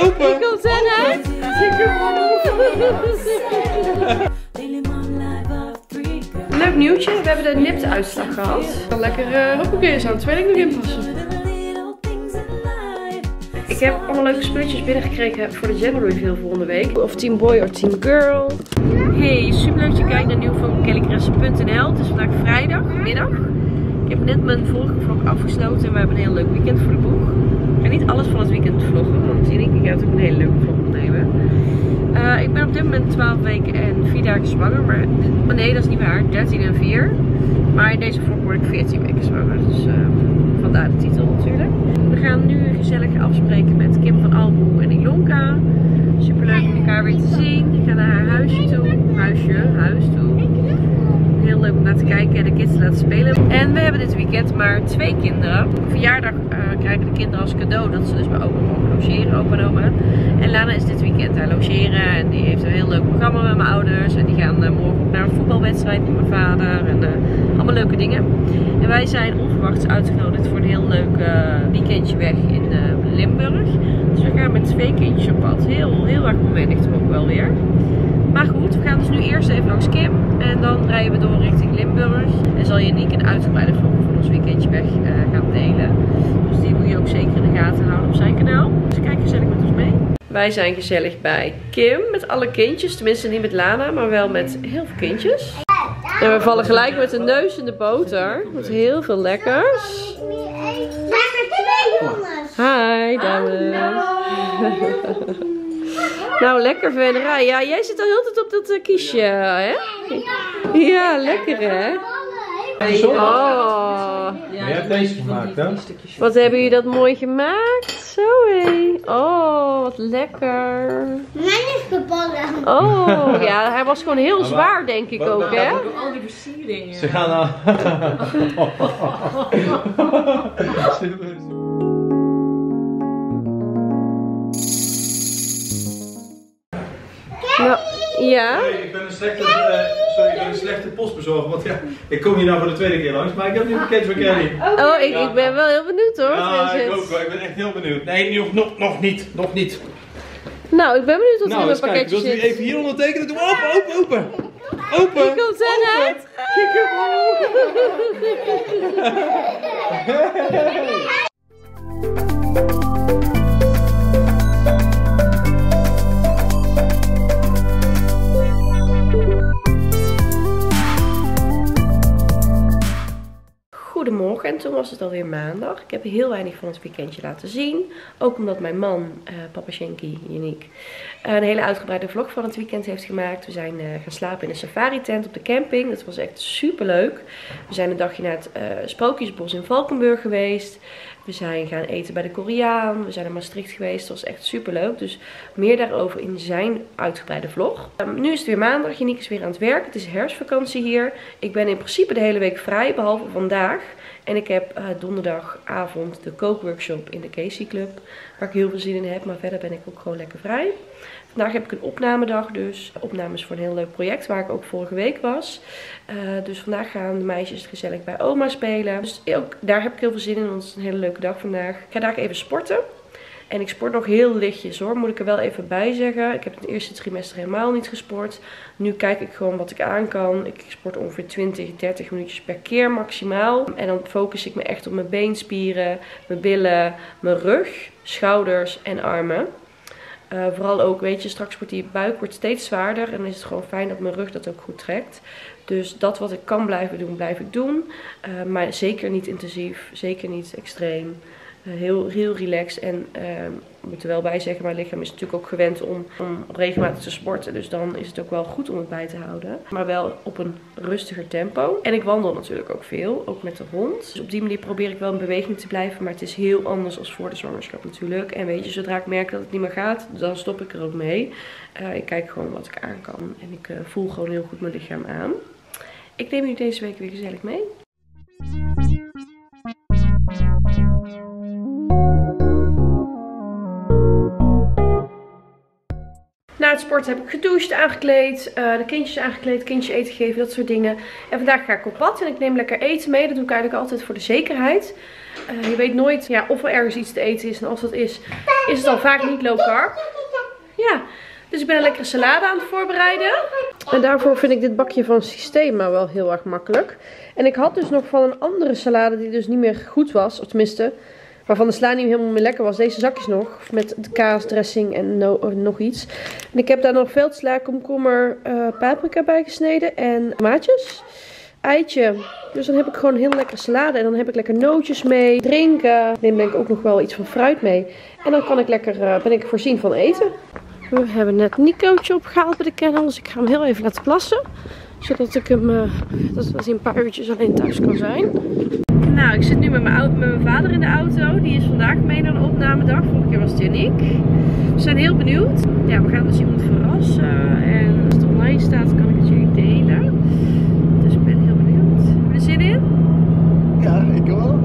Open! Ik kom zijn uit! Leuk nieuwtje, we hebben de NIPT-uitslag gehad. Lekker hoppakee, zo'n tweeling nog inpassen. Ik heb allemaal leuke spulletjes binnengekregen voor de Gender Reveal volgende week. Of team boy of team girl. Hey, super leuk dat je kijkt naar nieuw van Kellycaresse.nl. Het is vandaag vrijdagmiddag. Ik heb net mijn vorige vlog afgesloten en we hebben een heel leuk weekend voor de boeg. Ik ga niet alles van het weekend vloggen, want Yannick gaat ook een hele leuke vlog opnemen. Ik ben op dit moment 12 weken en 4 dagen zwanger. Maar nee, dat is niet waar. 13 en 4. Maar in deze vlog word ik 14 weken zwanger. Dus vandaar de titel natuurlijk. We gaan nu gezellig afspreken met Kim van Albu en Ilonka. Superleuk om elkaar weer te zien. Ik ga naar haar huisje toe. Huis toe. Heel leuk om naar te kijken en de kids te laten spelen. En we hebben dit weekend maar 2 kinderen. Op verjaardag krijgen de kinderen als cadeau dat ze dus bij oma mogen logeren, opa en oma. En Lana is dit weekend aan logeren en die heeft een heel leuk programma met mijn ouders. En die gaan morgen naar een voetbalwedstrijd met mijn vader en allemaal leuke dingen. En wij zijn onverwachts uitgenodigd voor een heel leuk weekendje weg in Limburg. Dus we gaan met 2 kindjes op pad. Heel erg onwennig toch ook wel weer. Maar goed, we gaan dus nu eerst even langs Kim en dan rijden we door richting Limburg. En zal Yannick een uitgebreide vlog van ons weekendje weg gaan delen. Dus die moet je ook zeker in de gaten houden op zijn kanaal. Dus kijk gezellig met ons mee. Wij zijn gezellig bij Kim met alle kindjes. Tenminste niet met Lana, maar wel met heel veel kindjes. En we vallen gelijk met de neus in de boter. Met heel veel lekkers. Hi dames. Nou, lekker verderij. Ja, jij zit al heel de tijd op dat kiesje, hè? Ja, lekker, hè? Oh. Jij hebt deze gemaakt, hè? Wat hebben jullie dat mooi gemaakt? Zo, hé. Oh, wat lekker. Mijn is geballen. Oh, ja, hij was gewoon heel zwaar, denk ik ook, hè? Al die versieringen. Ze gaan al... Ja. Ja. Sorry, ik ben een slechte postbezorger, want ja, ik kom hier nou voor de 2e keer langs, maar ik heb nu een pakketje van Candy. Oh, ik ben wel heel benieuwd hoor. Ja, ik ook wel. Ik ben echt heel benieuwd. Nee, nog niet. Nou, ik ben benieuwd wat er in mijn pakketje zit. Wilt u even hier ondertekenen? Doe open. Open. Hier komt zijn uit. Goedemorgen, en toen was het alweer maandag. Ik heb heel weinig van het weekendje laten zien. Ook omdat mijn man, Papa Sjenkie, Yannick, een hele uitgebreide vlog van het weekend heeft gemaakt. We zijn gaan slapen in een safari tent op de camping. Dat was echt super leuk. We zijn een dagje naar het Spookjesbos in Valkenburg geweest. We zijn gaan eten bij de Koreaan. We zijn naar Maastricht geweest. Dat was echt super leuk. Dus meer daarover in zijn uitgebreide vlog. Nu is het weer maandag. Yannick is weer aan het werk. Het is herfstvakantie hier. Ik ben in principe de hele week vrij, behalve vandaag. En ik heb donderdagavond de kookworkshop in de KC Club. Waar ik heel veel zin in heb. Maar verder ben ik ook gewoon lekker vrij. Vandaag heb ik een opnamedag dus. Opnames voor een heel leuk project waar ik ook vorige week was. Dus vandaag gaan de meisjes gezellig bij oma spelen. Dus ook daar heb ik heel veel zin in, want het is een hele leuke dag vandaag. Ik ga daar even sporten. En ik sport nog heel lichtjes hoor, moet ik er wel even bij zeggen. Ik heb het eerste trimester helemaal niet gesport. Nu kijk ik gewoon wat ik aan kan. Ik sport ongeveer 20, 30 minuutjes per keer maximaal. En dan focus ik me echt op mijn beenspieren, mijn billen, mijn rug, schouders en armen. Vooral ook, weet je, straks wordt die buik steeds zwaarder. En dan is het gewoon fijn dat mijn rug dat ook goed trekt. Dus dat wat ik kan blijven doen, blijf ik doen. Maar zeker niet intensief, zeker niet extreem. Heel relaxed. En ik moet er wel bij zeggen, mijn lichaam is natuurlijk ook gewend om regelmatig te sporten. Dus dan is het ook wel goed om het bij te houden. Maar wel op een rustiger tempo. En ik wandel natuurlijk ook veel, ook met de hond. Dus op die manier probeer ik wel in beweging te blijven. Maar het is heel anders als voor de zwangerschap natuurlijk. En weet je, zodra ik merk dat het niet meer gaat, dan stop ik er ook mee. Ik kijk gewoon wat ik aan kan. En ik voel gewoon heel goed mijn lichaam aan. Ik neem jullie deze week weer gezellig mee. Na het sport heb ik gedoucht, aangekleed, de kindjes aangekleed, kindjes eten gegeven, dat soort dingen. En vandaag ga ik op pad en ik neem lekker eten mee. Dat doe ik eigenlijk altijd voor de zekerheid. Je weet nooit of er ergens iets te eten is. En als dat is, is het al vaak niet low carb. Ja, dus ik ben een lekkere salade aan het voorbereiden. En daarvoor vind ik dit bakje van Systema wel heel erg makkelijk. En ik had dus nog van een andere salade die dus niet meer goed was. Of tenminste, waarvan de sla niet helemaal meer lekker was. Deze zakjes nog, met de kaas, dressing en nog iets. En ik heb daar nog veldsla, komkommer, paprika bij gesneden en tomaatjes. Eitje. Dus dan heb ik gewoon een heel lekkere salade. En dan heb ik lekker nootjes mee. Drinken. Neem denk ik ook nog wel iets van fruit mee. En dan kan ik lekker, ben ik voorzien van eten. We hebben net Nico'tje opgehaald bij de kennel. Dus ik ga hem heel even laten plassen. Zodat ik hem, dat hij een paar uurtjes alleen thuis kan zijn. Nou, ik zit nu met mijn vader in de auto. Die is vandaag mee naar de opnamedag. Vorige keer was het Yannick. We zijn heel benieuwd. Ja, we gaan dus iemand verrassen. En als het online staat, kan ik het jullie delen. Dus ik ben heel benieuwd. Heb je er zin in? Ja, ik wel.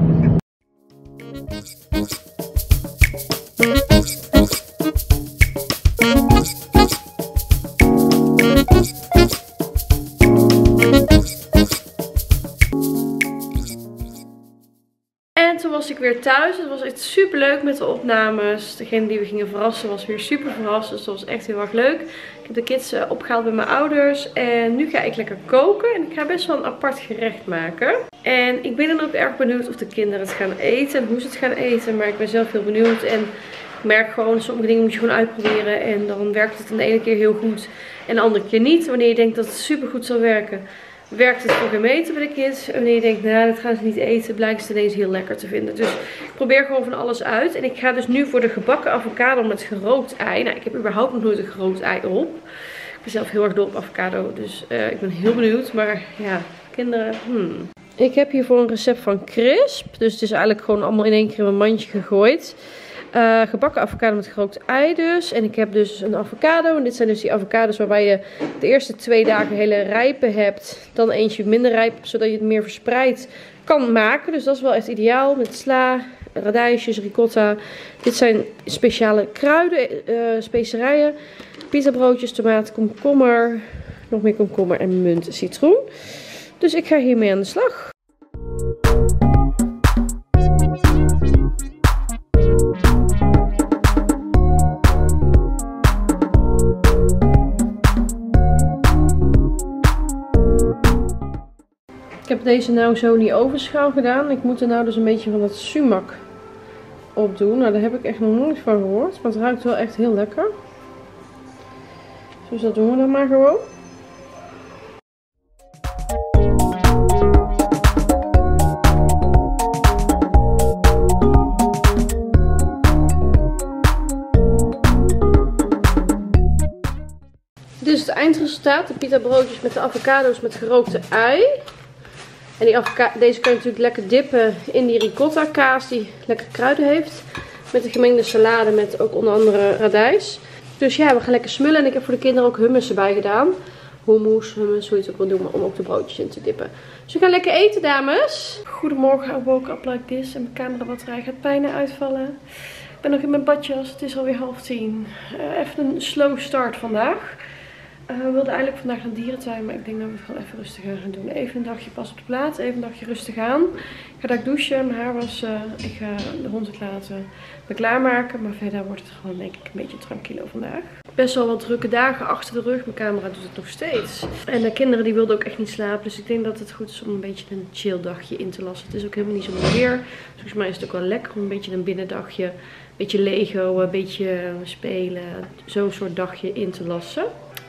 Weer thuis. Het was echt super leuk met de opnames. Degene die we gingen verrassen was weer super verrast. Dus dat was echt heel erg leuk. Ik heb de kids opgehaald bij mijn ouders. En nu ga ik lekker koken. En ik ga best wel een apart gerecht maken. En ik ben dan ook erg benieuwd of de kinderen het gaan eten. En hoe ze het gaan eten. Maar ik ben zelf heel benieuwd. En ik merk gewoon, sommige dingen moet je gewoon uitproberen. En dan werkt het de ene keer heel goed. En de andere keer niet. Wanneer je denkt dat het super goed zal werken, werkt het voor geen meter bij de kids. En wanneer je denkt, nou dat gaan ze niet eten, blijkt het ineens heel lekker te vinden. Dus ik probeer gewoon van alles uit. En ik ga dus nu voor de gebakken avocado met gerookt ei. Nou, ik heb überhaupt nog nooit een gerookt ei op. Ik ben zelf heel erg dol op avocado. Dus ik ben heel benieuwd. Maar ja, kinderen, Ik heb hiervoor een recept van Crisp. Dus het is eigenlijk gewoon allemaal in één keer in mijn mandje gegooid. Gebakken avocado met gerookt ei dus. En ik heb dus een avocado. En dit zijn dus die avocados waarbij je de eerste 2 dagen hele rijpe hebt. Dan eentje minder rijp, zodat je het meer verspreid kan maken. Dus dat is wel echt ideaal. Met sla, radijsjes, ricotta. Dit zijn speciale kruiden, specerijen. Pizzabroodjes, tomaat, komkommer. Nog meer komkommer en munt, citroen. Dus ik ga hiermee aan de slag. Ik heb deze nou zo in die ovenschaal gedaan. Ik moet er nou dus een beetje van dat sumac op doen. Nou, daar heb ik echt nog nooit van gehoord. Maar het ruikt wel echt heel lekker. Dus dat doen we dan maar gewoon. Dit is het eindresultaat. De pita broodjes met de avocado's met gerookte ei. En deze kan je natuurlijk lekker dippen in die ricotta kaas die lekker kruiden heeft. Met een gemengde salade met ook onder andere radijs. Dus ja, we gaan lekker smullen. En ik heb voor de kinderen ook hummus erbij gedaan. Hummus, hoe je het ook wil doen, maar om ook de broodjes in te dippen. Dus we gaan lekker eten, dames. Goedemorgen, I woke up like this. En mijn camerabatterij gaat bijna uitvallen. Ik ben nog in mijn badjas, het is alweer 9:30. Even een slow start vandaag. We wilden eigenlijk vandaag naar de dierentuin, maar ik denk dat we het gewoon even rustig aan gaan doen. Even een dagje pas op de plaats, even een dagje rustig aan. Ik ga daar douchen, mijn haar wassen, ik ga de hond laten, me klaarmaken. Maar verder wordt het gewoon denk ik een beetje tranquilo vandaag. Best wel wat drukke dagen achter de rug, mijn camera doet het nog steeds. En de kinderen die wilden ook echt niet slapen, dus ik denk dat het goed is om een beetje een chill dagje in te lassen. Het is ook helemaal niet zo mooi weer, dus volgens mij is het ook wel lekker om een beetje een binnendagje, een beetje Lego, een beetje spelen, zo'n soort dagje in te lassen.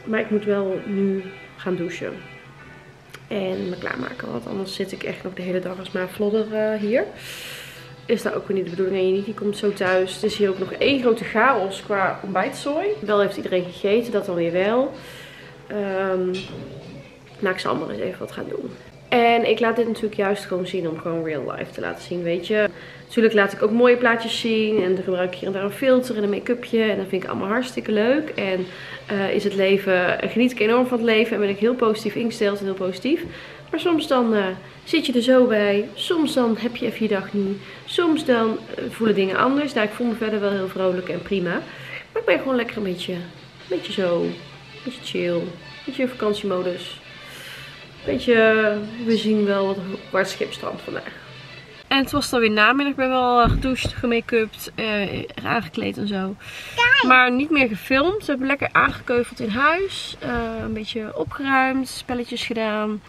Maar ik moet wel nu gaan douchen en me klaarmaken, want anders zit ik echt nog de hele dag als maar vlodder hier. Is daar ook weer niet de bedoeling. En Yannick, die komt zo thuis. Het is hier ook nog één grote chaos qua ontbijtzooi. Wel heeft iedereen gegeten, dat dan weer wel. Nou, ik zal allemaal eens even wat gaan doen. En ik laat dit natuurlijk juist gewoon zien om gewoon real life te laten zien, weet je. Natuurlijk laat ik ook mooie plaatjes zien en dan gebruik ik hier en daar een filter en een make-upje. En dat vind ik allemaal hartstikke leuk. En is het leven, geniet ik enorm van het leven en ben ik heel positief ingesteld en heel positief. Maar soms dan zit je er zo bij, soms dan heb je even je dag niet, soms dan voelen dingen anders. Nou, ik voel me verder wel heel vrolijk en prima. Maar ik ben gewoon lekker een beetje zo, een beetje chill, een beetje in vakantiemodus. Beetje, we zien wel waar het schip strandt vandaag. En het was dan weer namiddag. Ik ben wel gedoucht, gemake-upt, aangekleed en zo. Maar niet meer gefilmd. We hebben lekker aangekeuveld in huis. Een beetje opgeruimd, spelletjes gedaan.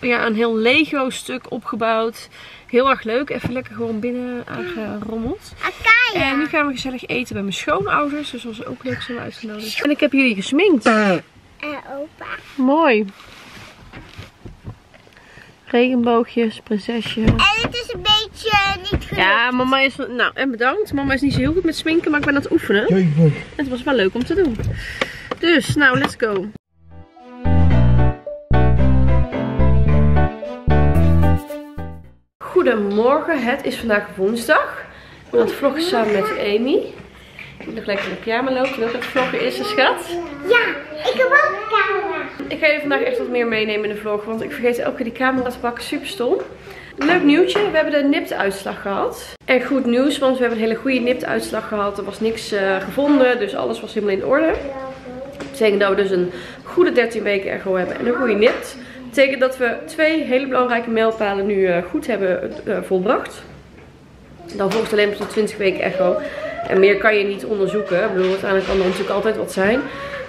Een heel Lego stuk opgebouwd. Heel erg leuk. Even lekker gewoon binnen aangerommeld. En nu gaan we gezellig eten bij mijn schoonouders. Dus dat was ook leuk, zijn we uitgenodigd. En ik heb jullie gesminkt. En opa. Mooi. Regenboogjes, prinsesje. En het is een beetje niet gelukt. Ja, mama is... Nou, en bedankt. Mama is niet zo heel goed met sminken, maar ik ben aan het oefenen. En het was wel leuk om te doen. Dus, nou, let's go. Goedemorgen, het is vandaag woensdag. Ik ben aan het vloggen samen met Amy. Ik moet nog lekker in de pyjama lopen. Wil ik dat vloggen is, schat? Ja, ik heb ook een camera. Ik ga je vandaag echt wat meer meenemen in de vlog. Want ik vergeet elke keer die camera te pakken. Super stom. Leuk nieuwtje. We hebben de NIPT-uitslag gehad. En goed nieuws, want we hebben een hele goede NIPT-uitslag gehad. Er was niks gevonden, dus alles was helemaal in orde. Dat betekent dat we dus een goede 13 weken echo hebben en een goede NIPT. Dat betekent dat we 2 hele belangrijke mijlpalen nu goed hebben volbracht. Dan volgt alleen maar tot 20 weken echo. En meer kan je niet onderzoeken. Ik bedoel, uiteindelijk kan er natuurlijk altijd wat zijn.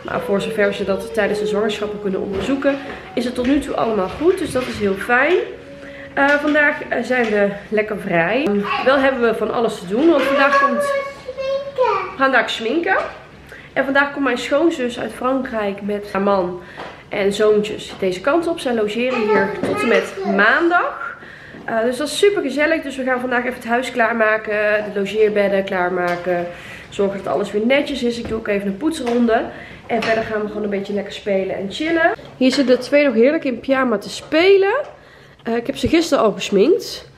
Maar voor zover ze dat tijdens de zwangerschappen kunnen onderzoeken, is het tot nu toe allemaal goed. Dus dat is heel fijn. Vandaag zijn we lekker vrij. Wel hebben we van alles te doen. Want vandaag we gaan vandaag schminken. En vandaag komt mijn schoonzus uit Frankrijk met haar man en zoontjes deze kant op. Zij logeren hier tot en met maandag. Dus dat is super gezellig. Dus we gaan vandaag even het huis klaarmaken. De logeerbedden klaarmaken. Zorgen dat alles weer netjes is. Ik doe ook even een poetsronde. En verder gaan we gewoon een beetje lekker spelen en chillen. Hier zitten de twee nog heerlijk in pyjama te spelen. Ik heb ze gisteren al gesminkt.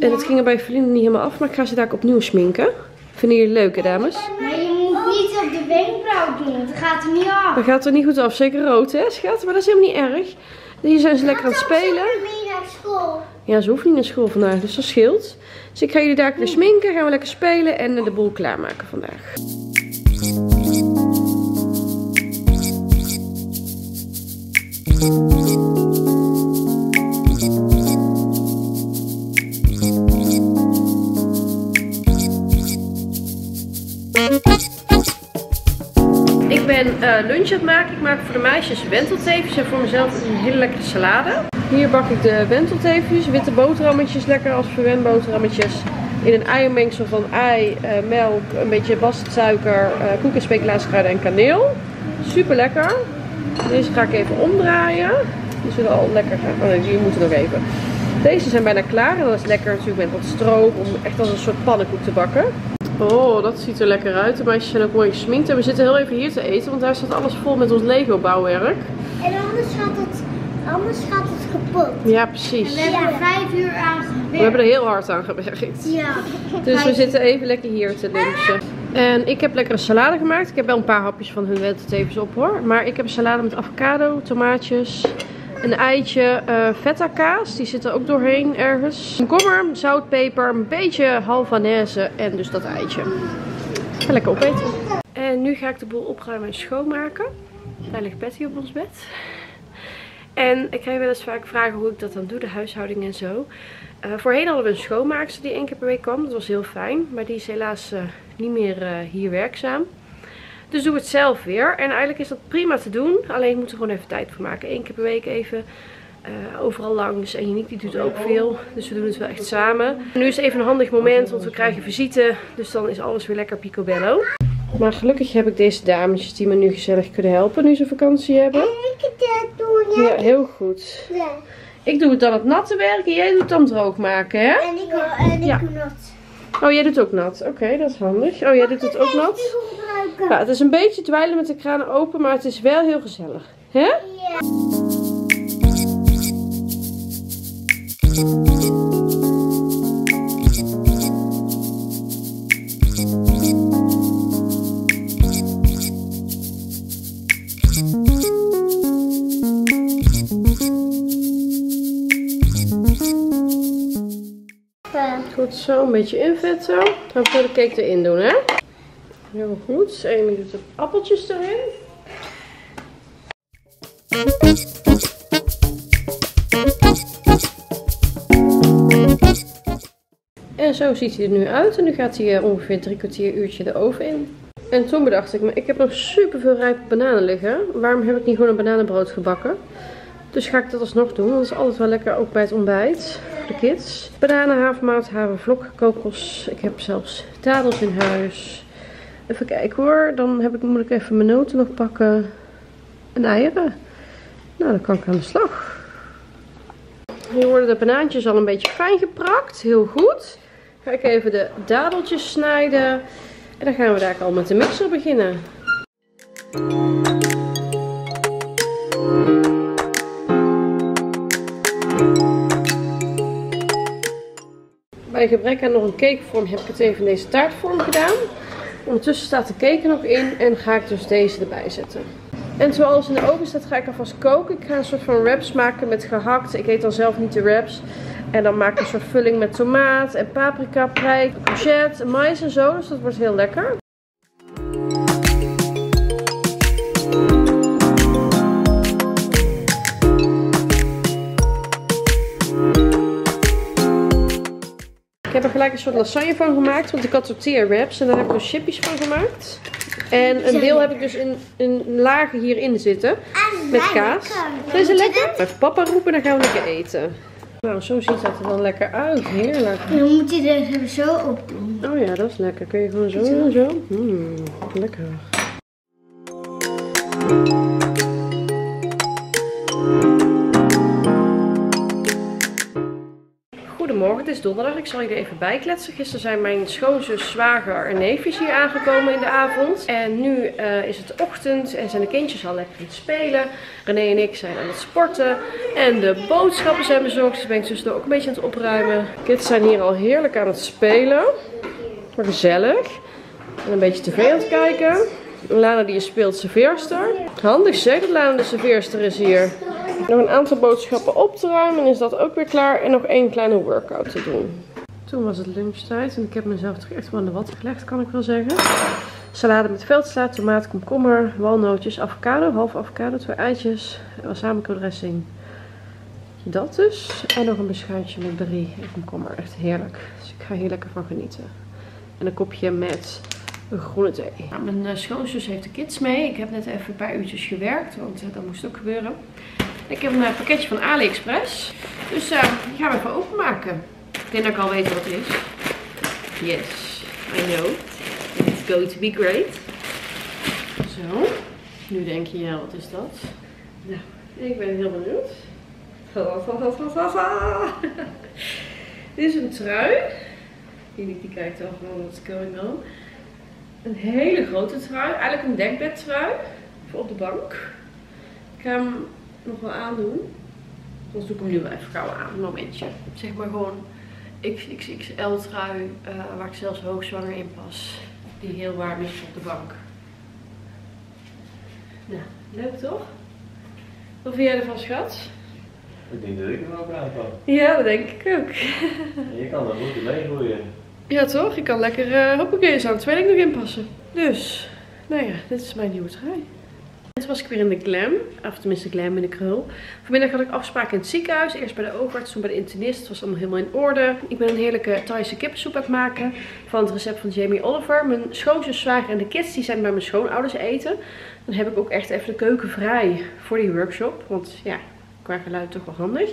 En ja, het ging er bij Feline niet helemaal af. Maar ik ga ze daar opnieuw sminken. Vinden jullie leuk, hè, dames? Maar je moet niet op de wenkbrauw doen. Dat gaat er niet af. Dat gaat er niet goed af. Zeker rood, hè, schat? Maar dat is helemaal niet erg. Hier zijn ze lekker aan het spelen. Ja, ze hoeft niet naar school vandaag, dus dat scheelt. Dus ik ga jullie daar weer sminken, gaan we lekker spelen en de boel klaarmaken vandaag. Ik ben lunch aan het maken. Ik maak voor de meisjes wentelteefjes en voor mezelf een hele lekkere salade. Hier bak ik de wentelteefjes, witte boterhammetjes, lekker als verwenboterhammetjes. In een eiermengsel van ei, melk, een beetje bastsuiker, koek- en speculaaskruiden en kaneel. Super lekker. Deze ga ik even omdraaien. Die zullen al lekker gaan. Oh nee, die moeten nog even. Deze zijn bijna klaar en dat is lekker natuurlijk met wat stroop om echt als een soort pannenkoek te bakken. Oh, dat ziet er lekker uit. De meisjes zijn ook mooi gesminkt. En we zitten heel even hier te eten, want daar staat alles vol met ons Lego bouwwerk. En anders gaat het kapot. Ja, precies. En we hebben er 5 uur aan gewerkt. We hebben er heel hard aan gewerkt. Ja. Dus we zitten even lekker hier te lunchen. En ik heb lekker een salade gemaakt. Ik heb wel een paar hapjes van hun wentelteefjes op hoor. Maar ik heb een salade met avocado, tomaatjes, een eitje, feta kaas. Die zit er ook doorheen ergens. Een komkommer, zout, peper, een beetje halvanaise en dus dat eitje. En lekker opeten. En nu ga ik de boel opruimen en schoonmaken. Daar ligt Betty op ons bed. En ik krijg wel eens vaak vragen hoe ik dat dan doe, de huishouding en zo. Voorheen hadden we een schoonmaakster die 1 keer per week kwam. Dat was heel fijn, maar die is helaas niet meer hier werkzaam. Dus doe ik het zelf weer. En eigenlijk is dat prima te doen, alleen ik moet er gewoon even tijd voor maken. 1 keer per week even overal langs. En Yannick die doet ook veel, dus we doen het wel echt samen. Nu is het even een handig moment, want we krijgen visite. Dus dan is alles weer lekker picobello. Maar gelukkig heb ik deze dametjes die me nu gezellig kunnen helpen nu ze vakantie hebben. En ik het doen, ja. Ja, heel goed. Ja. Ik doe het dan het natte werk en jij doet het dan droog maken, hè? En ik doe nat. Oh, jij doet ook nat. Oké, dat is handig. Oh, jij doet het ook nat. Ja, het is een beetje dweilen met de kranen open, maar het is wel heel gezellig. Hè? Ja. Goed zo, een beetje invet zo. Gaan we de cake erin doen, hè? Heel goed. Amy doet de appeltjes erin. En zo ziet hij er nu uit. En nu gaat hij ongeveer 3 kwartier uurtje de oven in. En toen bedacht ik me, ik heb nog superveel rijpe bananen liggen. Waarom heb ik niet gewoon een bananenbrood gebakken? Dus ga ik dat alsnog doen, want dat is altijd wel lekker, ook bij het ontbijt. Voor de kids. Bananen, havermout, havervlok, kokos. Ik heb zelfs dadels in huis. Even kijken hoor, dan moet ik even mijn noten nog pakken. En eieren. Nou, dan kan ik aan de slag. Hier worden de banaantjes al een beetje fijn geprakt. Heel goed. Ga ik even de dadeltjes snijden. En dan gaan we daar al met de mixer beginnen. Bij gebrek aan nog een cakevorm heb ik het even in deze taartvorm gedaan. Ondertussen staat de cake er nog in en ga ik dus deze erbij zetten. En terwijl alles in de oven staat ga ik alvast koken. Ik ga een soort van wraps maken met gehakt. Ik eet dan zelf niet de wraps. En dan maak ik een soort vulling met tomaat en paprika, prei, courgette, mais en zo. Dus dat wordt heel lekker. Ik heb er gelijk een soort lasagne van gemaakt. Want ik had tortilla wraps en daar heb ik dus chippies van gemaakt. En een deel heb ik dus in lagen hierin zitten. Met kaas. Zijn ze lekker? Even papa roepen en dan gaan we lekker eten. Nou, zo ziet dat er dan lekker uit. Heerlijk. En dan moet je er even zo op doen. Oh ja, dat is lekker. Kun je gewoon zo en zo. Lekker. Goedemorgen, het is donderdag. Ik zal je er even bij kletsen. Gisteren zijn mijn schoonzus, zwager en neefjes hier aangekomen in de avond. En nu is het ochtend en zijn de kindjes al lekker aan het spelen. René en ik zijn aan het sporten. En de boodschappen zijn bezorgd. Dus ben ik tussendoor ook een beetje aan het opruimen. De kids zijn hier al heerlijk aan het spelen. Maar gezellig. En een beetje tv aan het kijken. Lana die speelt serveerster. Handig zeg dat Lana de serveerster is hier. Nog een aantal boodschappen op te ruimen en is dat ook weer klaar. En nog 1 kleine workout te doen. Toen was het lunchtijd en ik heb mezelf toch echt wel aan de watten gelegd, kan ik wel zeggen. Salade met veldsta, tomaat, komkommer, walnootjes, avocado, half avocado, 2 eitjes en balsamico dressing. Dat dus. En nog een beschuitje met berry en komkommer. Echt heerlijk. Dus ik ga hier lekker van genieten. En een kopje met groene thee. Nou, mijn schoonzus heeft de kids mee. Ik heb net even een paar uurtjes gewerkt, want dat moest ook gebeuren. Ik heb een pakketje van AliExpress. Dus die gaan we even openmaken. Ik denk dat ik al weet wat het is. Yes, I know. It's going to be great. Zo. Nu denk je, ja, wat is dat? Nou, ik ben heel benieuwd. Dit is een trui. Yannick die kijkt al gewoon what's going on. Een hele grote trui. Eigenlijk een dekbedtrui. Voor op de bank. Ik ga hem nog wel aandoen. Anders doe ik hem nu wel even gauw aan. Een momentje. Zeg maar gewoon XXXL trui. Waar ik zelfs hoogzwanger in pas. Die heel warm is op de bank. Nou, leuk toch? Wat vind jij ervan, schat? Ik denk dat ik er wel praat van. Ja, dat denk ik ook. Je kan er goed mee groeien. Ja toch? Ik kan lekker hoppakee, zou ik 2 nog inpassen. Dus, nou ja, dit is mijn nieuwe trui. Net was ik weer in de glam, of tenminste glam in de krul. Vanmiddag had ik afspraak in het ziekenhuis. Eerst bij de oogarts, toen bij de internist. Het was allemaal helemaal in orde. Ik ben een heerlijke Thaise kippensoep aan het maken. Van het recept van Jamie Oliver. Mijn schoonzus, zwager en de kids die zijn bij mijn schoonouders eten. Dan heb ik ook echt even de keuken vrij voor die workshop. Want ja, qua geluid toch wel handig.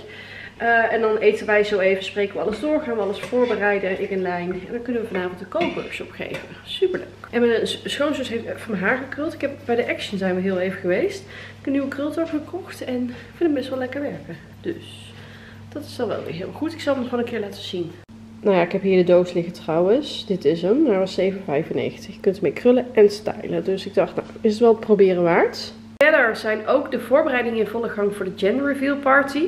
En dan eten wij zo even, spreken we alles door, gaan we alles voorbereiden, ik in lijn. En dan kunnen we vanavond een kookworkshop geven. Superleuk. En mijn schoonzus heeft van mijn haar gekruld. Ik heb, bij de Action zijn we heel even geweest. Ik heb een nieuwe krultak gekocht en ik vind hem best wel lekker werken. Dus dat is dan wel weer heel goed. Ik zal hem gewoon een keer laten zien. Nou ja, ik heb hier de doos liggen trouwens. Dit is hem. Hij was 7,95. Je kunt ermee krullen en stylen. Dus ik dacht, nou is het wel het proberen waard. Verder zijn ook de voorbereidingen in volle gang voor de Gender Reveal Party.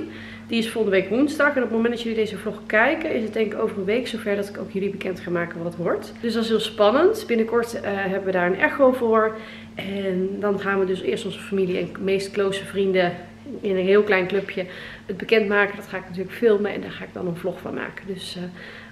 Die is volgende week woensdag. En op het moment dat jullie deze vlog kijken, is het denk ik over een week zover dat ik ook jullie bekend ga maken wat het wordt. Dus dat is heel spannend. Binnenkort hebben we daar een echo voor. En dan gaan we dus eerst onze familie en meest close vrienden in een heel klein clubje het bekendmaken. Dat ga ik natuurlijk filmen en daar ga ik dan een vlog van maken. Dus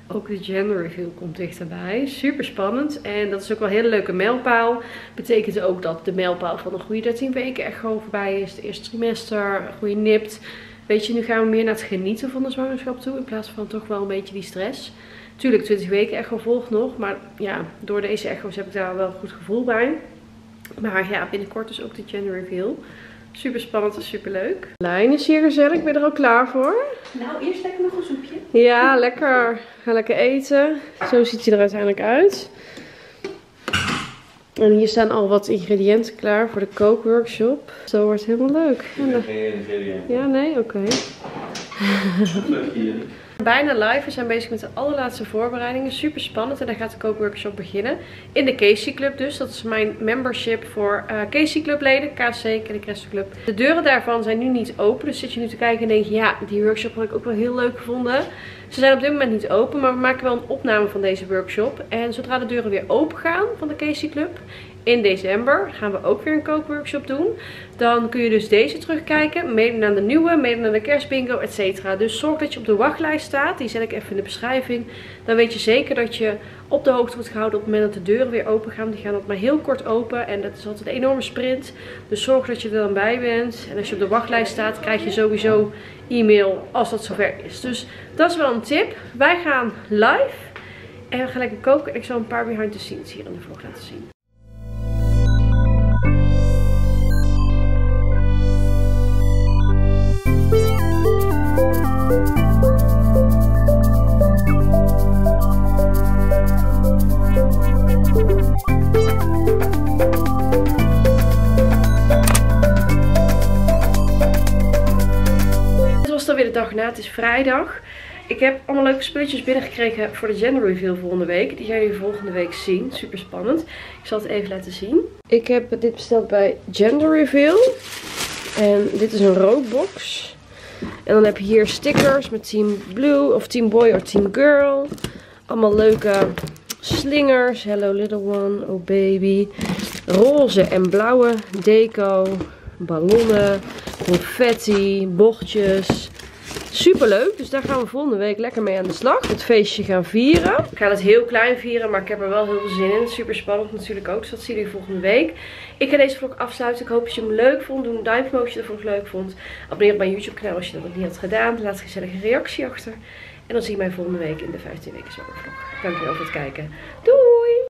ook de Gender Reveal komt dichterbij. Super spannend. En dat is ook wel een hele leuke mijlpaal. Betekent ook dat de mijlpaal van een goede 13 weken echo voorbij is. Het eerste trimester, een goede nipt. Weet je, nu gaan we meer naar het genieten van de zwangerschap toe in plaats van toch wel een beetje die stress. Tuurlijk, 20 weken echo volgt nog. Maar ja, door deze echo's heb ik daar wel een goed gevoel bij. Maar ja, binnenkort dus ook de Gender Reveal. Super spannend en super leuk. Lijn is hier gezellig. Ik ben er al klaar voor. Nou, eerst lekker nog een soepje. Ja, lekker. Ga lekker eten. Zo ziet hij er uiteindelijk uit. En hier staan al wat ingrediënten klaar voor de kookworkshop. Zo wordt het helemaal leuk. Geen ingrediënten. Ja, nee? Oké. Okay. Bijna live. We zijn bezig met de allerlaatste voorbereidingen. Super spannend. En daar gaat de kookworkshop beginnen. In de KC Club dus. Dat is mijn membership voor KC Club leden. KC, Kellycaresse.nl. De deuren daarvan zijn nu niet open. Dus zit je nu te kijken en denk je, ja, die workshop had ik ook wel heel leuk gevonden. Ze zijn op dit moment niet open. Maar we maken wel een opname van deze workshop. En zodra de deuren weer open gaan van de KC Club... in december gaan we ook weer een kookworkshop doen. Dan kun je dus deze terugkijken. Meedoen aan de nieuwe, meedoen aan de kerstbingo, etc. Dus zorg dat je op de wachtlijst staat. Die zet ik even in de beschrijving. Dan weet je zeker dat je op de hoogte wordt gehouden op het moment dat de deuren weer open gaan. Die gaan altijd maar heel kort open. En dat is altijd een enorme sprint. Dus zorg dat je er dan bij bent. En als je op de wachtlijst staat, krijg je sowieso e-mail als dat zover is. Dus dat is wel een tip. Wij gaan live. En we gaan lekker koken. Ik zal een paar behind the scenes hier in de vlog laten zien. Het is vrijdag. Ik heb allemaal leuke spulletjes binnengekregen voor de Gender Reveal volgende week. Die gaan jullie volgende week zien. Super spannend. Ik zal het even laten zien. Ik heb dit besteld bij Gender Reveal. En dit is een roodbox. En dan heb je hier stickers met Team Blue of Team Boy of Team Girl. Allemaal leuke slingers. Hello little one. Oh baby. Roze en blauwe deco. Ballonnen. Confetti. Bochtjes. Super leuk, dus daar gaan we volgende week lekker mee aan de slag. Het feestje gaan vieren. Ik ga het heel klein vieren, maar ik heb er wel heel veel zin in. Super spannend natuurlijk ook, dus dat zien jullie volgende week. Ik ga deze vlog afsluiten. Ik hoop dat je hem leuk vond. Doe een duimpje omhoog als je de vlog leuk vond. Abonneer op mijn YouTube kanaal als je dat nog niet had gedaan. Laat een gezellige reactie achter. En dan zie je mij volgende week in de 15 weken zomervlog. Dankjewel voor het kijken. Doei!